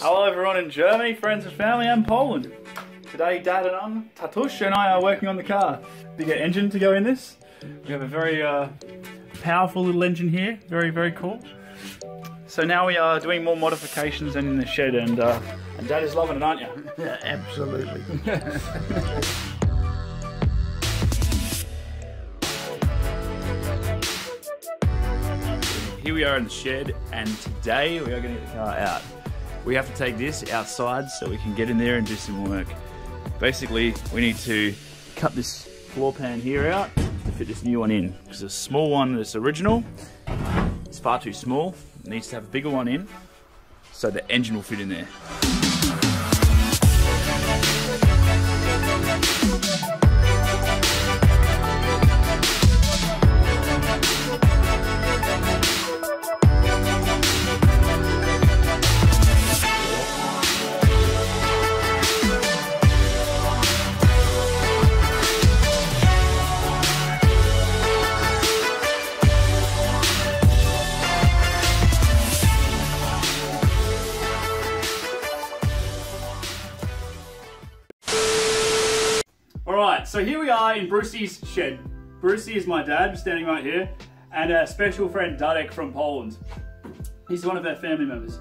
Hello everyone in Germany, friends and family, and Poland. Today Dad and Tatush and I are working on the car. Bigger engine to go in this. We have a very powerful little engine here, very cool. So now we are doing more modifications in the shed, and Dad is loving it, aren't you? Yeah, absolutely. Here we are in the shed, and today we are going to get the car out. We have to take this outside so we can get in there and do some work. Basically, we need to cut this floor pan here out to fit this new one in, because the small one that's original is far too small. It needs to have a bigger one in so the engine will fit in there. So here we are in Brucey's shed. Brucey is my dad, standing right here, and a special friend, Darek, from Poland. He's one of our family members.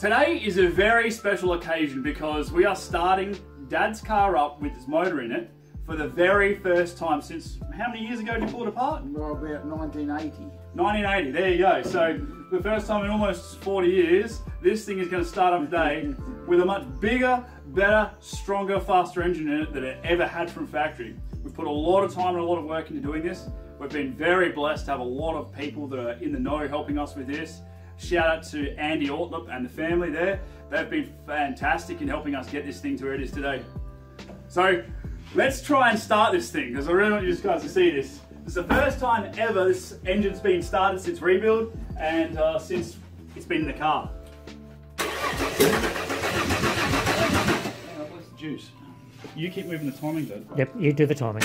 Today is a very special occasion because we are starting Dad's car up with his motor in it for the very first time since, how many years ago did you pull it apart? Well, about 1980. 1980, there you go. So for the first time in almost 40 years, this thing is going to start up today with a much bigger, better, stronger, faster engine in it than it ever had from factory. We've put a lot of time and a lot of work into doing this. We've been very blessed to have a lot of people that are in the know helping us with this. Shout out to Andy Ortlop and the family there. They've been fantastic in helping us get this thing to where it is today. So let's try and start this thing, because I really want you guys to see this. It's the first time ever this engine's been started since rebuild and since it's been in the car. Juice. You keep moving the timing, Dad. Yep, you do the timing.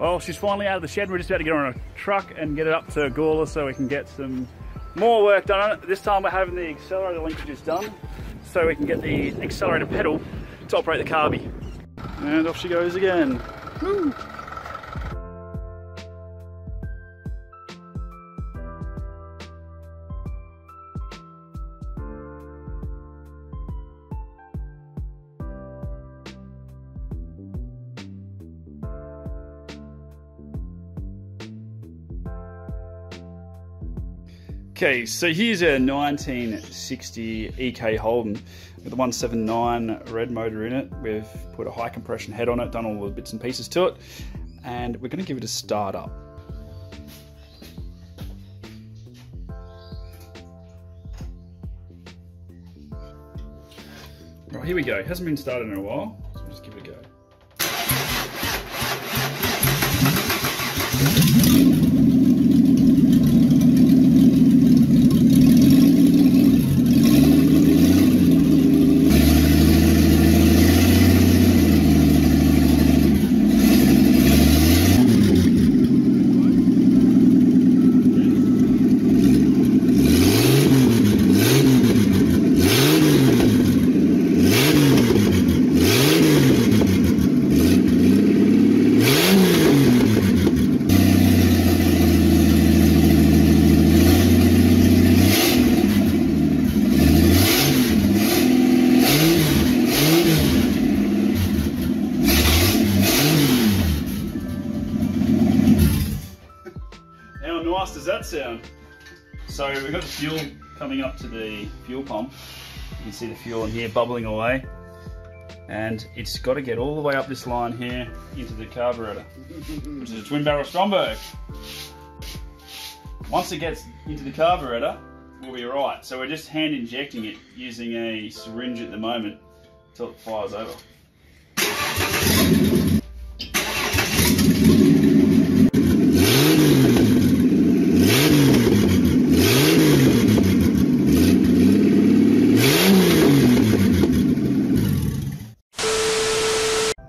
Well, she's finally out of the shed. We're just about to get her on a truck and get it up to Gawler so we can get some more work done on it. This time we're having the accelerator linkages done so we can get the accelerator pedal to operate the Carby. And off she goes again. Woo. Okay, so here's a 1960 EK Holden with a 179 red motor in it. We've put a high compression head on it, done all the bits and pieces to it, and we're going to give it a start up. Right, here we go. It hasn't been started in a while, so we'll just give it a go. Does that sound? So we've got the fuel coming up to the fuel pump. You can see the fuel in here bubbling away, and it's got to get all the way up this line here into the carburetor, which is a twin barrel Stromberg. Once it gets into the carburetor, we'll be right. So we're just hand injecting it using a syringe at the moment until it fires over.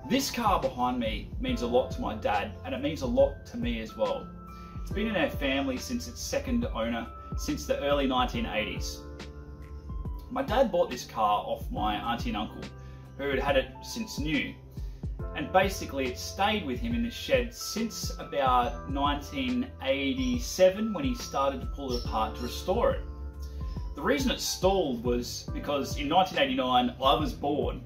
This car behind me means a lot to my dad, and it means a lot to me as well. It's been in our family since its second owner, since the early 1980s. My dad bought this car off my auntie and uncle, who had had it since new. And basically it stayed with him in the shed since about 1987, when he started to pull it apart to restore it. The reason it stalled was because in 1989, I was born,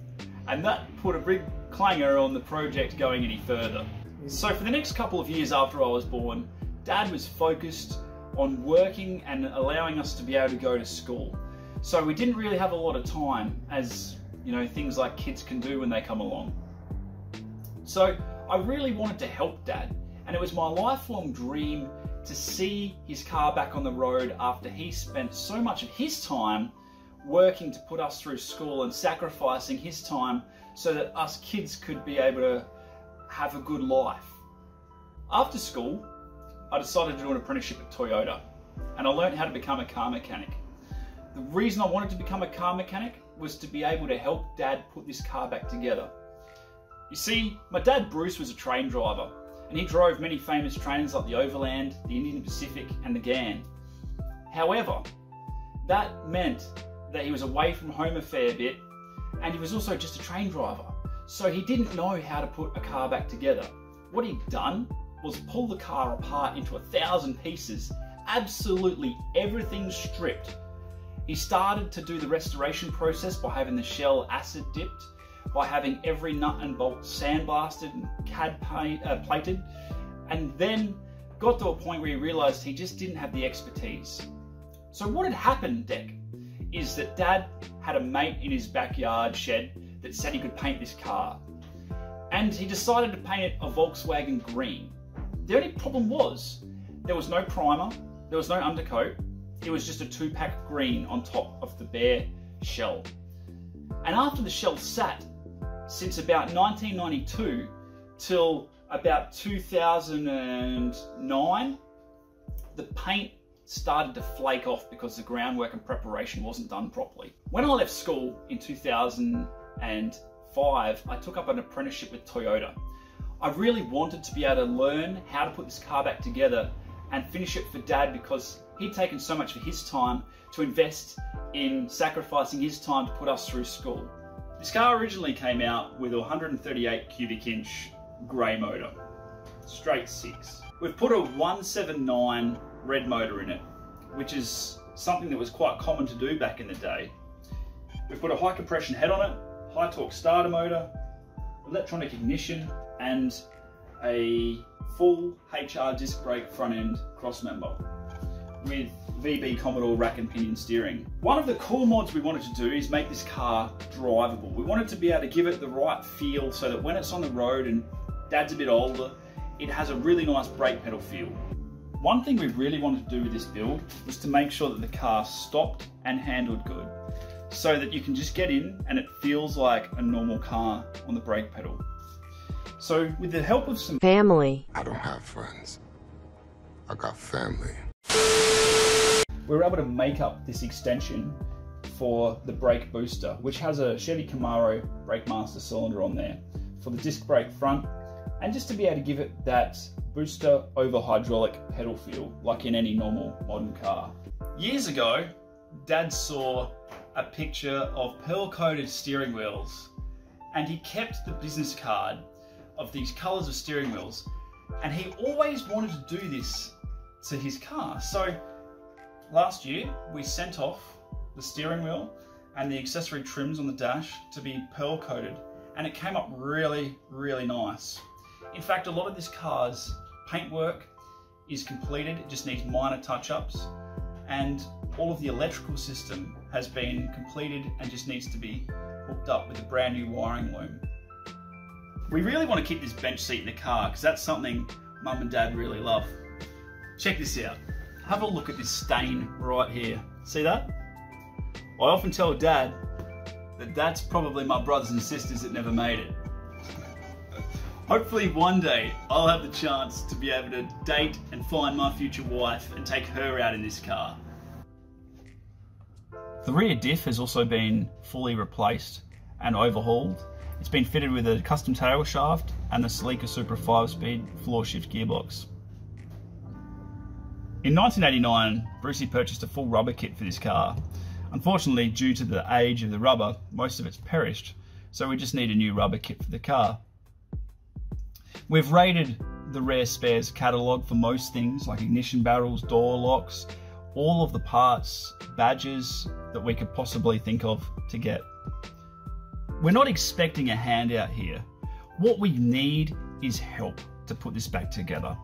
and that put a big clanger on the project going any further. So for the next couple of years after I was born, Dad was focused on working and allowing us to be able to go to school. So we didn't really have a lot of time, as you know, things like kids can do when they come along. So I really wanted to help Dad, and it was my lifelong dream to see his car back on the road after he spent so much of his time working to put us through school and sacrificing his time so that us kids could be able to have a good life. After school, I decided to do an apprenticeship at Toyota, and I learned how to become a car mechanic. The reason I wanted to become a car mechanic was to be able to help Dad put this car back together. You see, my dad Bruce was a train driver, and he drove many famous trains like the Overland, the Indian Pacific, and the Ghan. However, that meant that he was away from home a fair bit, and he was also just a train driver, so he didn't know how to put a car back together. What he'd done was pull the car apart into 1,000 pieces, absolutely everything stripped. He started to do the restoration process by having the shell acid dipped, by having every nut and bolt sandblasted and cad plated, and then got to a point where he realized he just didn't have the expertise. So what had happened, Deck, is that Dad had a mate in his backyard shed that said he could paint this car. And he decided to paint it a Volkswagen green. The only problem was, there was no primer, there was no undercoat, it was just a 2-pack green on top of the bare shell. And after the shell sat, since about 1992 till about 2009, the paint started to flake off because the groundwork and preparation wasn't done properly. When I left school in 2005, I took up an apprenticeship with Toyota. I really wanted to be able to learn how to put this car back together and finish it for Dad, because he'd taken so much of his time to invest in sacrificing his time to put us through school. This car originally came out with a 138 cubic inch grey motor, straight 6. We've put a 179 red motor in it, which is something that was quite common to do back in the day. We've put a high compression head on it, high torque starter motor, electronic ignition, and a full HR disc brake front end cross member with VB Commodore rack and pinion steering. One of the cool mods we wanted to do is make this car drivable. We wanted to be able to give it the right feel so that when it's on the road and Dad's a bit older, it has a really nice brake pedal feel. One thing we really wanted to do with this build was to make sure that the car stopped and handled good, so that you can just get in and it feels like a normal car on the brake pedal. So with the help of some family, I don't have friends, I got family. We were able to make up this extension for the brake booster, which has a Chevy Camaro brake master cylinder on there, for the disc brake front, and just to be able to give it that booster over hydraulic pedal feel like in any normal modern car. Years ago, Dad saw a picture of pearl-coated steering wheels, and he kept the business card of these colors of steering wheels, and he always wanted to do this to his car. So last year we sent off the steering wheel and the accessory trims on the dash to be pearl-coated, and it came up really, really nice. In fact, a lot of this car's paintwork is completed, it just needs minor touch-ups, and all of the electrical system has been completed and just needs to be hooked up with a brand new wiring loom. We really want to keep this bench seat in the car because that's something Mum and Dad really love. Check this out. Have a look at this stain right here. See that? I often tell Dad that that's probably my brothers and sisters that never made it. Hopefully one day I'll have the chance to be able to date and find my future wife and take her out in this car. The rear diff has also been fully replaced and overhauled. It's been fitted with a custom tail shaft and the Celica/Supra 5-speed floor shift gearbox. In 1989, Brucey purchased a full rubber kit for this car. Unfortunately, due to the age of the rubber, most of it's perished, so we just need a new rubber kit for the car. We've raided the Rare Spares catalogue for most things like ignition barrels, door locks, all of the parts, badges that we could possibly think of to get. We're not expecting a handout here. What we need is help to put this back together.